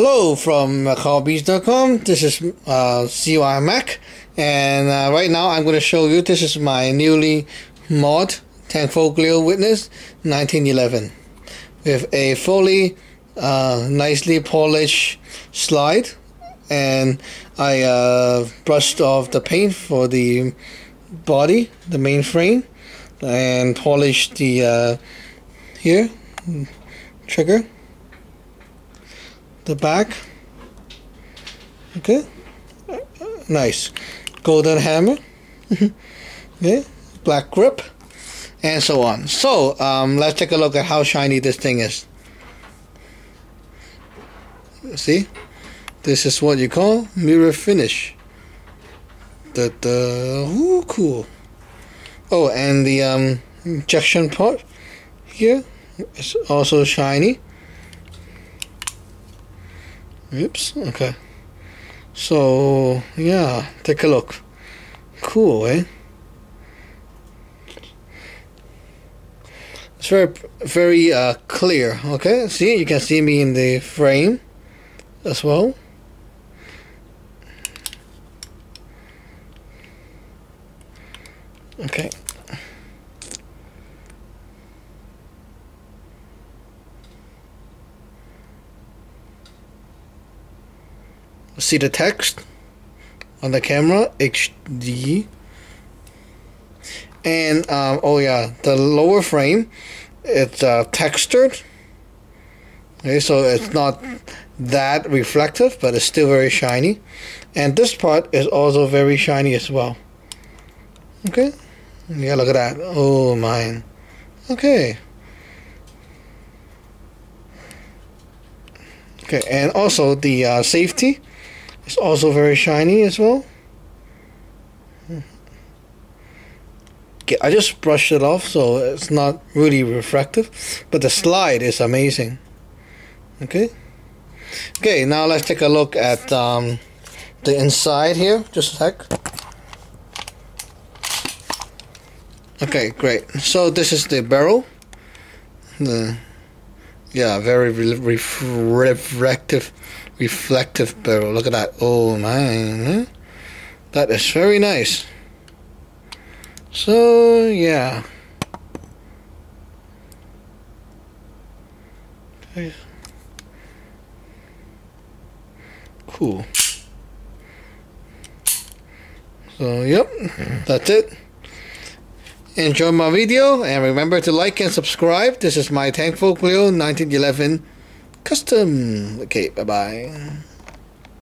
Hello from MakHobby.com. This is CY Mac, and right now I'm going to show you, this is my newly mod Tanfoglio Witness 1911 with a fully nicely polished slide, and I brushed off the paint for the body, the main frame, and polished the here trigger, the back. Okay, nice golden hammer. Okay, black grip, and so on. So let's take a look at how shiny this thing is. See, this is what you call mirror finish. Ooh, cool. Oh, and the injection part here is also shiny. Oops, okay. So, yeah, take a look. Cool, eh? It's very clear, okay? See, you can see me in the frame as well. Okay. See the text on the camera, HD, and oh yeah, the lower frame, it's textured. Okay, so it's not that reflective, but it's still very shiny, and this part is also very shiny as well. Okay, yeah, look at that. Oh my. Okay. Okay, and also the safety. It's also very shiny as well. Okay, I just brushed it off, so it's not really refractive, but the slide is amazing. Okay. Okay, now let's take a look at the inside here. Just a sec. Okay, great. So this is the barrel. Yeah, very reflective barrel. Look at that. Oh man, that is very nice. So yeah, cool. So yep, that's it. Enjoy my video, and remember to like and subscribe. This is my Tanfoglio 1911 custom. Okay, bye-bye.